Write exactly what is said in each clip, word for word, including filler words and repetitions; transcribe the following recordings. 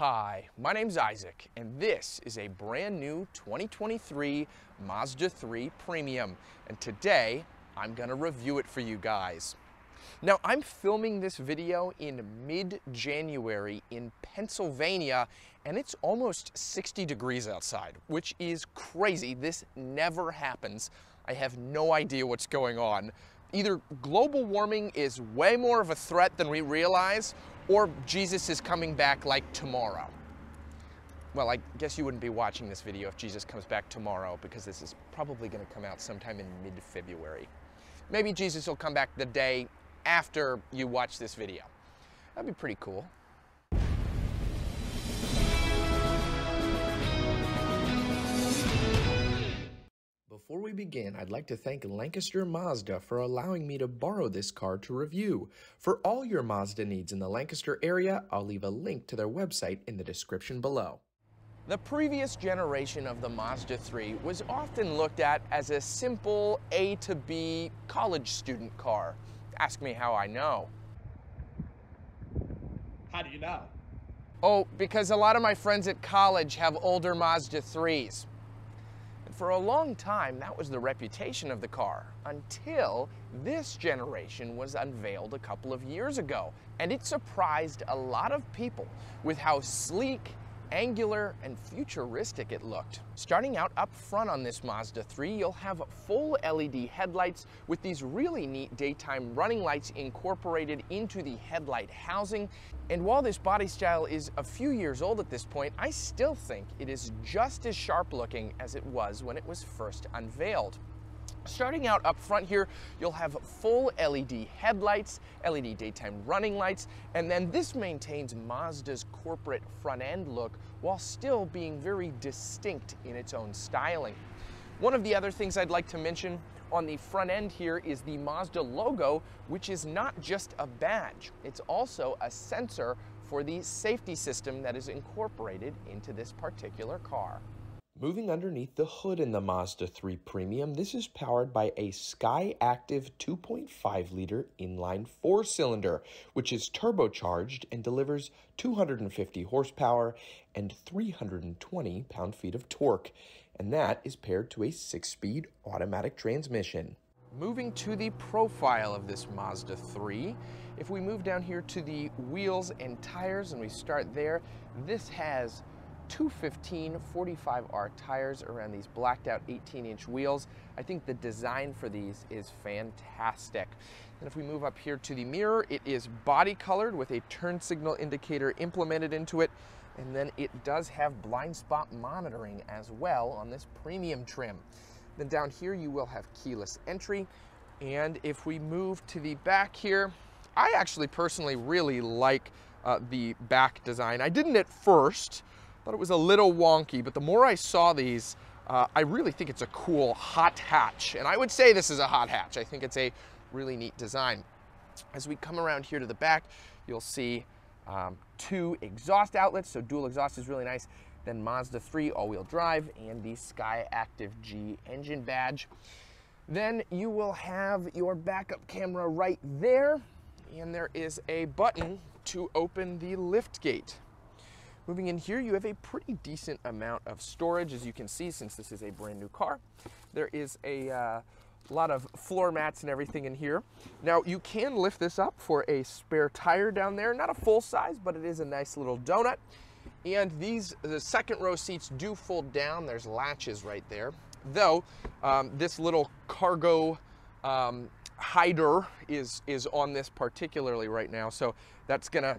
Hi, my name's Isaac, and this is a brand new twenty twenty-three Mazda three Premium, and today I'm gonna review it for you guys. Now, I'm filming this video in mid-January in Pennsylvania, and it's almost sixty degrees outside, which is crazy. This never happens. I have no idea what's going on. Either global warming is way more of a threat than we realize, or Jesus is coming back like tomorrow. Well, I guess you wouldn't be watching this video if Jesus comes back tomorrow, because this is probably going to come out sometime in mid-February. Maybe Jesus will come back the day after you watch this video. That'd be pretty cool. Before we begin, I'd like to thank Lancaster Mazda for allowing me to borrow this car to review. For all your Mazda needs in the Lancaster area, I'll leave a link to their website in the description below. The previous generation of the Mazda three was often looked at as a simple A to B college student car. Ask me how I know. How do you know? Oh, because a lot of my friends at college have older Mazda threes. For a long time, that was the reputation of the car, until this generation was unveiled a couple of years ago, and it surprised a lot of people with how sleek, angular, and futuristic it looked. Starting out up front on this Mazda three, you'll have full L E D headlights with these really neat daytime running lights incorporated into the headlight housing. And while this body style is a few years old at this point, I still think it is just as sharp looking as it was when it was first unveiled. Starting out up front here, you'll have full L E D headlights, L E D daytime running lights, and then this maintains Mazda's corporate front end look while still being very distinct in its own styling. One of the other things I'd like to mention on the front end here is the Mazda logo, which is not just a badge, it's also a sensor for the safety system that is incorporated into this particular car. Moving underneath the hood in the Mazda three Premium, this is powered by a SkyActiv two point five liter inline four-cylinder, which is turbocharged and delivers two hundred fifty horsepower and three hundred twenty pound-feet of torque, and that is paired to a six-speed automatic transmission. Moving to the profile of this Mazda three, if we move down here to the wheels and tires and we start there, this has two fifteen forty-five R tires around these blacked out eighteen inch wheels. I think the design for these is fantastic. And if we move up here to the mirror, it is body colored with a turn signal indicator implemented into it. And then it does have blind spot monitoring as well on this premium trim. Then down here, you will have keyless entry. And if we move to the back here, I actually personally really like uh, the back design. I didn't at first. Thought it was a little wonky, but the more I saw these, uh, I really think it's a cool hot hatch. And I would say this is a hot hatch. I think it's a really neat design. As we come around here to the back, you'll see um, two exhaust outlets. So dual exhaust is really nice. Then Mazda three all-wheel drive and the SkyActiv G engine badge. Then you will have your backup camera right there. And there is a button to open the lift gate. Moving in here, you have a pretty decent amount of storage, as you can see, since this is a brand new car. There is a uh, lot of floor mats and everything in here. Now, you can lift this up for a spare tire down there. Not a full size, but it is a nice little donut. And these, the second row seats do fold down. There's latches right there. Though, um, this little cargo um, hider is, is on this particularly right now. So that's gonna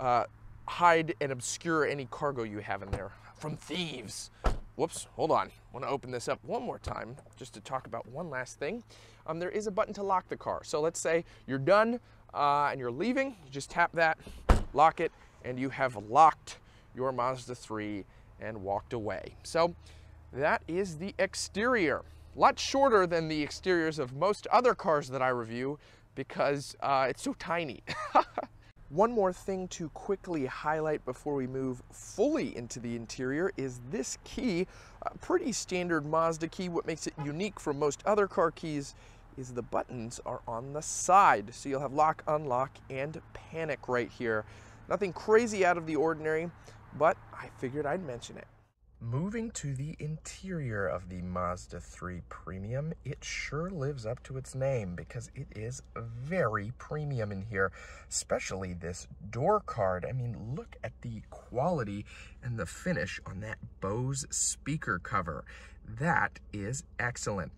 uh, hide and obscure any cargo you have in there from thieves. Whoops, hold on. I want to open this up one more time just to talk about one last thing. Um, there is a button to lock the car. So let's say you're done uh, and you're leaving. You just tap that, lock it, and you have locked your Mazda three and walked away. So that is the exterior. A lot shorter than the exteriors of most other cars that I review because uh, it's so tiny. One more thing to quickly highlight before we move fully into the interior is this key, a pretty standard Mazda key. What makes it unique from most other car keys is the buttons are on the side. So you'll have lock, unlock, and panic right here. Nothing crazy out of the ordinary, but I figured I'd mention it. Moving to the interior of the Mazda three Premium, it sure lives up to its name because it is very premium in here, especially this door card. I mean, look at the quality and the finish on that Bose speaker cover. That is excellent.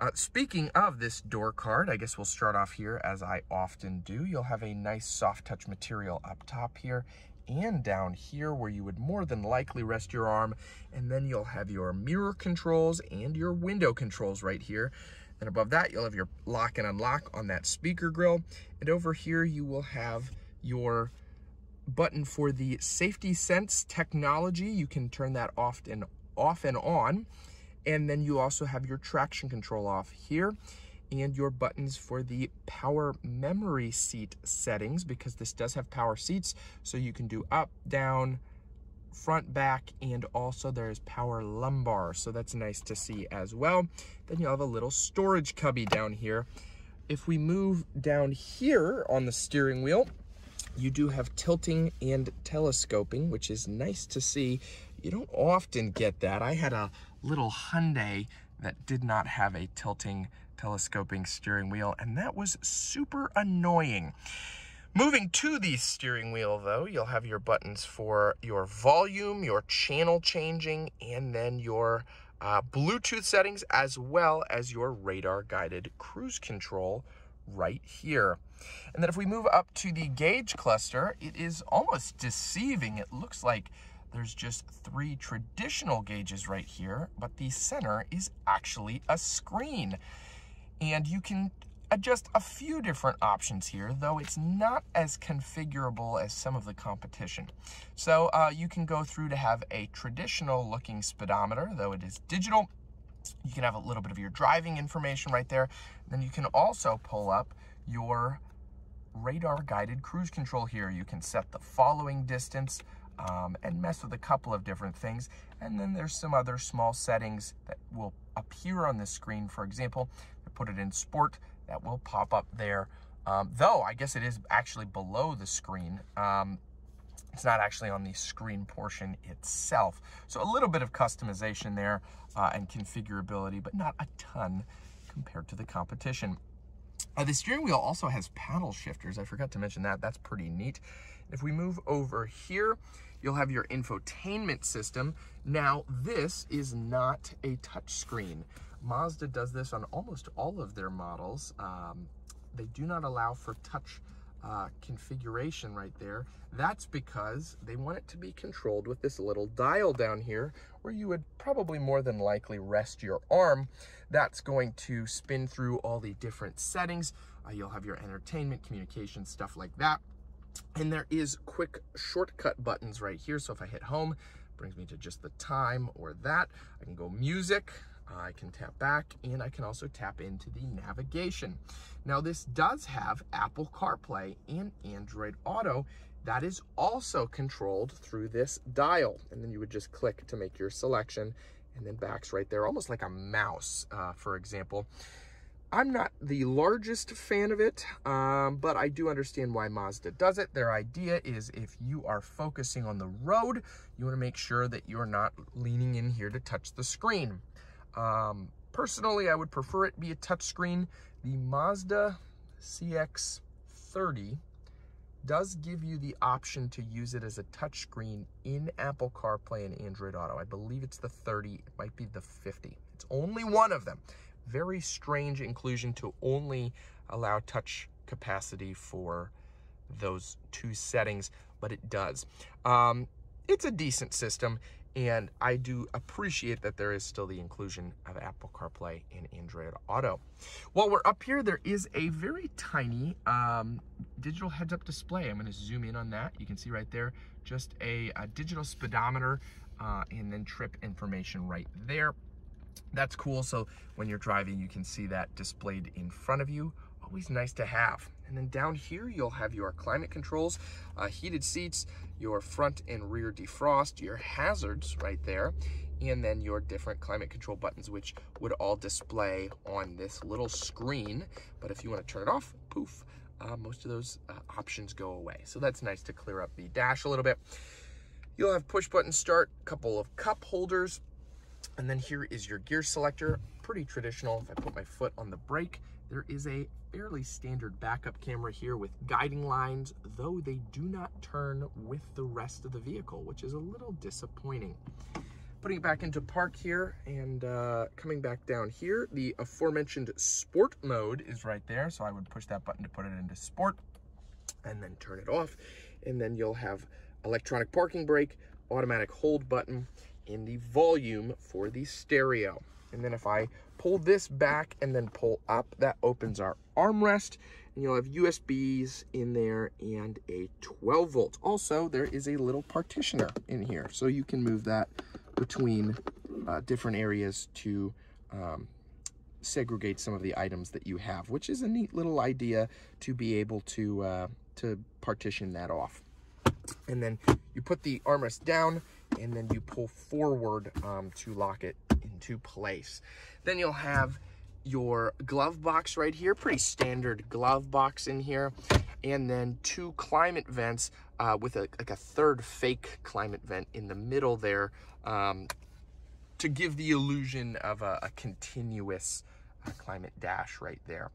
Uh, speaking of this door card, I guess we'll start off here as I often do. You'll have a nice soft touch material up top here and down here where you would more than likely rest your arm, and then you'll have your mirror controls and your window controls right here. And above that, you'll have your lock and unlock on that speaker grill, and over here you will have your button for the safety sense technology. You can turn that off and off and on, and then you also have your traction control off here and your buttons for the power memory seat settings, because this does have power seats, so you can do up, down, front, back, and also there's power lumbar, so that's nice to see as well. Then you'll have a little storage cubby down here. If we move down here on the steering wheel, you do have tilting and telescoping, which is nice to see. You don't often get that. I had a little Hyundai that did not have a tilting telescoping steering wheel, and that was super annoying. Moving to the steering wheel though, you'll have your buttons for your volume, your channel changing, and then your uh, Bluetooth settings, as well as your radar guided cruise control right here. And then if we move up to the gauge cluster, it is almost deceiving. It looks like there's just three traditional gauges right here, but the center is actually a screen. And you can adjust a few different options here, though it's not as configurable as some of the competition. So uh, you can go through to have a traditional looking speedometer, though it is digital. You can have a little bit of your driving information right there. Then you can also pull up your radar guided cruise control here. You can set the following distance, Um, and mess with a couple of different things. And then there's some other small settings that will appear on the screen. For example, if I put it in sport, that will pop up there. Um, though I guess it is actually below the screen. Um, it's not actually on the screen portion itself. So a little bit of customization there uh, and configurability, but not a ton compared to the competition. Uh, the steering wheel also has paddle shifters. I forgot to mention that. That's pretty neat. If we move over here, you'll have your infotainment system. Now, this is not a touchscreen. Mazda does this on almost all of their models. Um, they do not allow for touch uh, configuration right there. That's because they want it to be controlled with this little dial down here, where you would probably more than likely rest your arm. That's going to spin through all the different settings. Uh, you'll have your entertainment, communication, stuff like that. And there is quick shortcut buttons right here. So if I hit home, it brings me to just the time or that. I can go music, I can tap back, and I can also tap into the navigation. Now this does have Apple CarPlay and Android Auto. That is also controlled through this dial. And then you would just click to make your selection, and then back's right there, almost like a mouse, uh, for example. I'm not the largest fan of it, um, but I do understand why Mazda does it. Their idea is if you are focusing on the road, you want to make sure that you're not leaning in here to touch the screen. Um, personally, I would prefer it be a touchscreen. The Mazda C X thirty does give you the option to use it as a touchscreen in Apple CarPlay and Android Auto. I believe it's the thirty, it might be the fifty. It's only one of them. Very strange inclusion to only allow touch capacity for those two settings, but it does. Um, it's a decent system, and I do appreciate that there is still the inclusion of Apple CarPlay and Android Auto. While we're up here, there is a very tiny um, digital heads-up display. I'm going to zoom in on that. You can see right there just a, a digital speedometer uh, and then trip information right there. That's cool, so when you're driving, you can see that displayed in front of you. Always nice to have. And then down here, you'll have your climate controls, uh, heated seats, your front and rear defrost, your hazards right there, and then your different climate control buttons, which would all display on this little screen. But if you want to turn it off, poof, uh, most of those uh, options go away. So that's nice to clear up the dash a little bit. You'll have push button start, a couple of cup holders, and then here is your gear selector. Pretty traditional. If I put my foot on the brake, there is a fairly standard backup camera here with guiding lines, though they do not turn with the rest of the vehicle, which is a little disappointing. Putting it back into park here and uh, coming back down here, the aforementioned sport mode is right there. So I would push that button to put it into sport and then turn it off. And then you'll have electronic parking brake, automatic hold button, and the volume for the stereo. And then if I pull this back and then pull up, that opens our armrest, and you'll have U S Bs in there and a twelve volt. Also, there is a little partitioner in here, so you can move that between uh, different areas to um, segregate some of the items that you have, which is a neat little idea to be able to, uh, to partition that off. And then you put the armrest down and then you pull forward um, to lock it into place. Then you'll have your glove box right here, pretty standard glove box in here, and then two climate vents uh, with a, like a third fake climate vent in the middle there um, to give the illusion of a, a continuous uh, climate dash right there.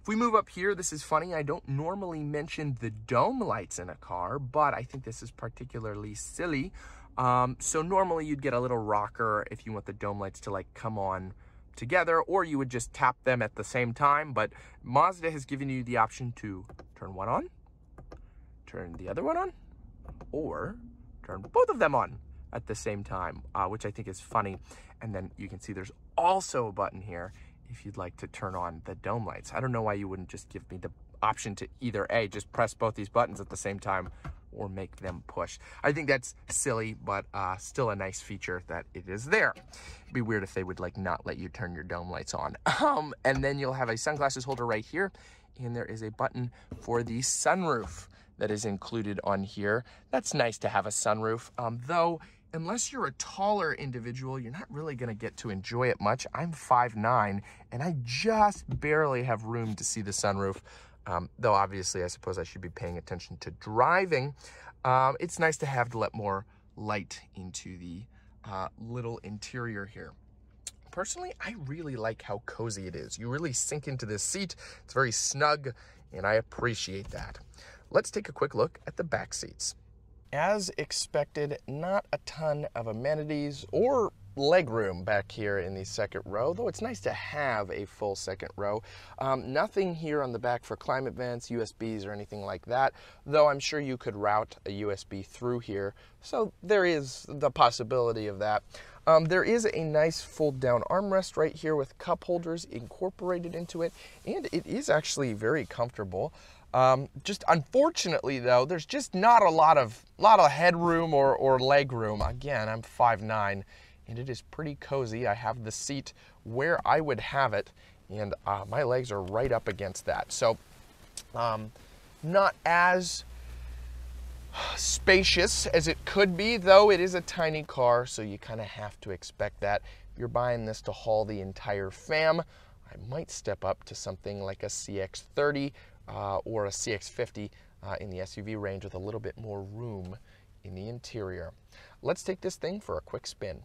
If we move up here, this is funny. I don't normally mention the dome lights in a car, but I think this is particularly silly. Um, so normally you'd get a little rocker if you want the dome lights to like come on together, or you would just tap them at the same time. But Mazda has given you the option to turn one on, turn the other one on, or turn both of them on at the same time, uh, which I think is funny. And then you can see there's also a button here if you'd like to turn on the dome lights. I don't know why you wouldn't just give me the option to either A, just press both these buttons at the same time, or make them push. I think that's silly, but uh, still a nice feature that it is there. It'd be weird if they would like not let you turn your dome lights on. Um, and then you'll have a sunglasses holder right here, and there is a button for the sunroof that is included on here. That's nice to have a sunroof, um, though unless you're a taller individual, you're not really gonna get to enjoy it much. I'm five nine, and I just barely have room to see the sunroof. Um, though obviously I suppose I should be paying attention to driving. Um, it's nice to have to let more light into the uh, little interior here. Personally, I really like how cozy it is. You really sink into this seat. It's very snug, and I appreciate that. Let's take a quick look at the back seats. As expected, not a ton of amenities or legroom back here in the second row, though it's nice to have a full second row. Um, nothing here on the back for climate vents, U S Bs, or anything like that, though I'm sure you could route a U S B through here, so there is the possibility of that. Um, there is a nice fold-down armrest right here with cup holders incorporated into it, and it is actually very comfortable. Um, just unfortunately, though, there's just not a lot of lot of headroom or, or leg room. Again, I'm five nine. And it is pretty cozy. I have the seat where I would have it, and uh, my legs are right up against that. So um, not as spacious as it could be, though it is a tiny car, so you kind of have to expect that. If you're buying this to haul the entire fam, I might step up to something like a C X thirty uh, or a C X fifty uh, in the S U V range with a little bit more room in the interior. Let's take this thing for a quick spin.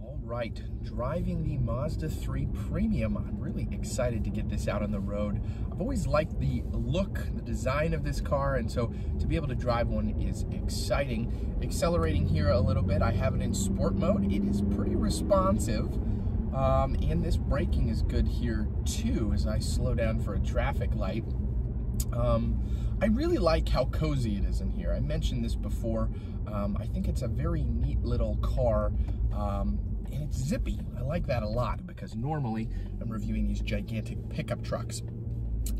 All right, driving the Mazda three Premium. I'm really excited to get this out on the road. I've always liked the look, the design of this car, and so to be able to drive one is exciting. Accelerating here a little bit, I have it in sport mode. It is pretty responsive, um, and this braking is good here too as I slow down for a traffic light. Um, I really like how cozy it is in here. I mentioned this before. Um, I think it's a very neat little car, um, and it's zippy. I like that a lot because normally I'm reviewing these gigantic pickup trucks.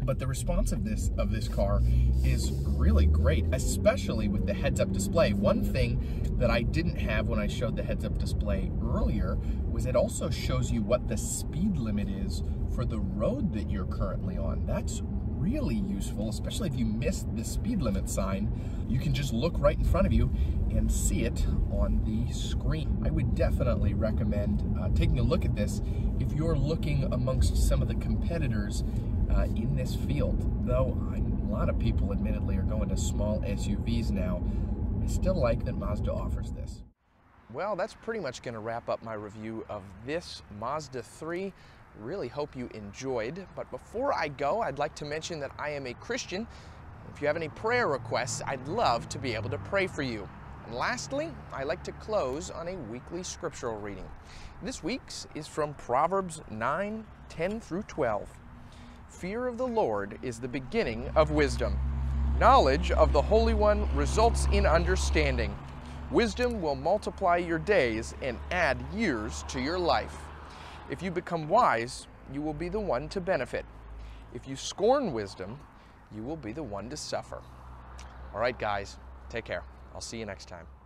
But the responsiveness of this car is really great, especially with the heads-up display. One thing that I didn't have when I showed the heads-up display earlier was it also shows you what the speed limit is for the road that you're currently on. That's really useful, especially if you missed the speed limit sign. You can just look right in front of you and see it on the screen. I would definitely recommend uh, taking a look at this if you're looking amongst some of the competitors uh, in this field. Though I, a lot of people admittedly are going to small S U Vs now, I and still like that Mazda offers this. Well, that's pretty much going to wrap up my review of this Mazda three. Really hope you enjoyed. But before I go, I'd like to mention that I am a Christian. If you have any prayer requests, I'd love to be able to pray for you. And lastly, I like to close on a weekly scriptural reading. This week's is from Proverbs nine, ten through twelve. Fear of the Lord is the beginning of wisdom. Knowledge of the Holy One results in understanding. Wisdom will multiply your days and add years to your life. If you become wise, you will be the one to benefit. If you scorn wisdom, you will be the one to suffer. All right, guys, take care. I'll see you next time.